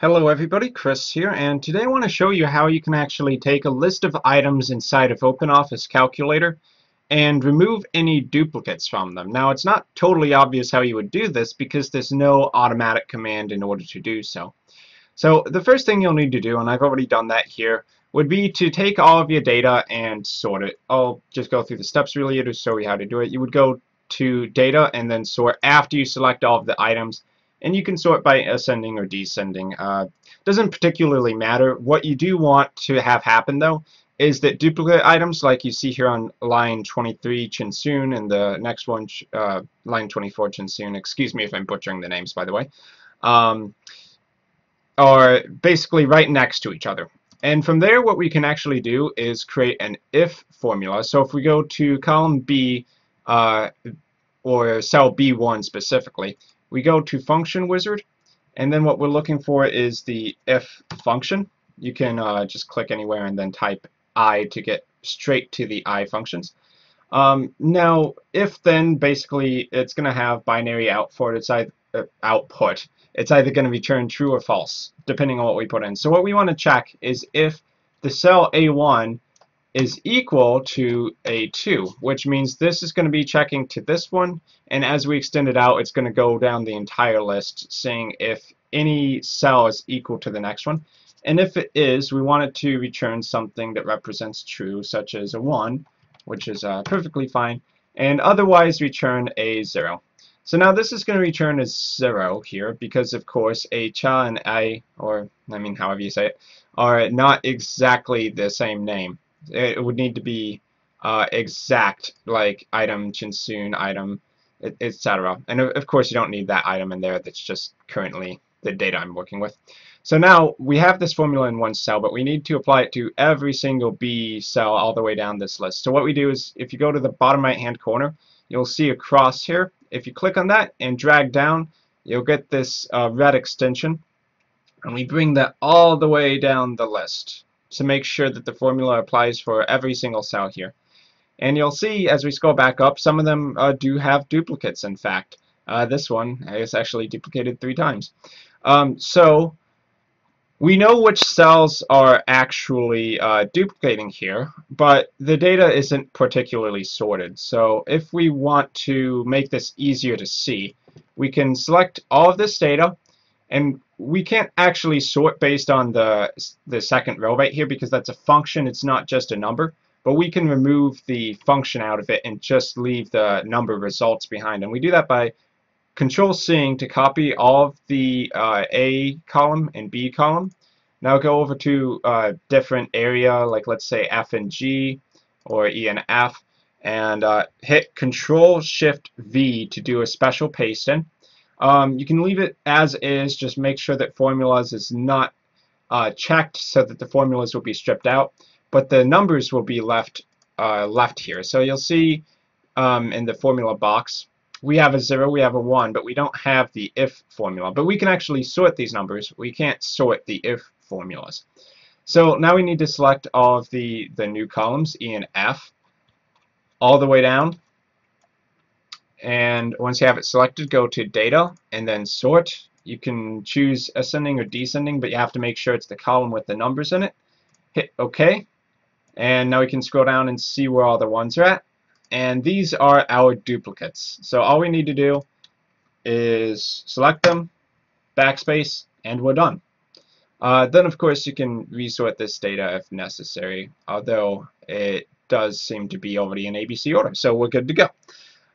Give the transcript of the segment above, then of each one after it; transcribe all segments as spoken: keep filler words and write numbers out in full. Hello everybody, Chris here, and today I want to show you how you can actually take a list of items inside of OpenOffice Calculator and remove any duplicates from them. Now, it's not totally obvious how you would do this because there's no automatic command in order to do so. So the first thing you'll need to do, and I've already done that here, would be to take all of your data and sort it. I'll just go through the steps really here to show you how to do it. You would go to data and then sort after you select all of the items. And you can sort by ascending or descending. Uh, doesn't particularly matter. What you do want to have happen, though, is that duplicate items, like you see here on line twenty-three, Chinsoon, and the next one, uh, line twenty-four, Chinsoon, excuse me if I'm butchering the names, by the way, um, are basically right next to each other. And from there, what we can actually do is create an if formula. So if we go to column B, uh, or cell B one specifically, we go to function wizard, and then what we're looking for is the if function. You can uh, just click anywhere and then type I to get straight to the I functions. Um, now, if then, basically, it's going to have binary output. It's either, uh, output. It's either going to return true or false, depending on what we put in. So what we want to check is if the cell A one is equal to A two, which means this is going to be checking to this one, and as we extend it out, it's going to go down the entire list, saying if any cell is equal to the next one. And if it is, we want it to return something that represents true, such as a one, which is uh, perfectly fine, and otherwise return a zero. So now this is going to return a zero here because, of course, a cha and a, or I mean however you say it, are not exactly the same name. It would need to be uh, exact, like item, Chinsoon, item, et cetera. And of course, you don't need that item in there. That's just currently the data I'm working with. So now we have this formula in one cell, but we need to apply it to every single B cell all the way down this list. So what we do is, if you go to the bottom right-hand corner, you'll see a cross here. If you click on that and drag down, you'll get this uh, red extension, and we bring that all the way down the list to make sure that the formula applies for every single cell here. And you'll see as we scroll back up, some of them uh, do have duplicates, in fact. Uh, this one is actually duplicated three times. Um, so we know which cells are actually uh, duplicating here, but the data isn't particularly sorted. So if we want to make this easier to see, we can select all of this data, and we can't actually sort based on the, the second row right here because that's a function. It's not just a number. But we can remove the function out of it and just leave the number results behind. And we do that by control C to copy all of the uh, A column and B column. Now go over to a uh, different area, like let's say F and G or E and F, and uh, hit control shift V to do a special paste in. Um, you can leave it as is, just make sure that formulas is not uh, checked so that the formulas will be stripped out, but the numbers will be left uh, left here. So you'll see um, in the formula box, we have a zero, we have a one, but we don't have the if formula. But we can actually sort these numbers. We can't sort the if formulas. So now we need to select all of the, the new columns, E and F, all the way down. And once you have it selected, go to data and then sort. You can choose ascending or descending, but you have to make sure it's the column with the numbers in it. Hit OK. And now we can scroll down and see where all the ones are at. And these are our duplicates. So all we need to do is select them, backspace, and we're done. Uh, then, of course, you can resort this data if necessary, although it does seem to be already in A B C order, so we're good to go.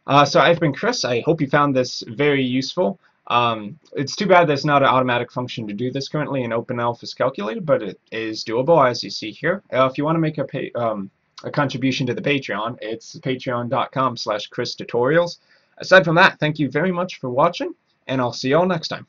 Uh, so I've been Chris. I hope you found this very useful. Um, it's too bad there's not an automatic function to do this currently in OpenOffice Calculator, but it is doable, as you see here. Uh, if you want to make a, pa um, a contribution to the Patreon, it's patreon dot com slash Chris Tutorials. Aside from that, thank you very much for watching, and I'll see you all next time.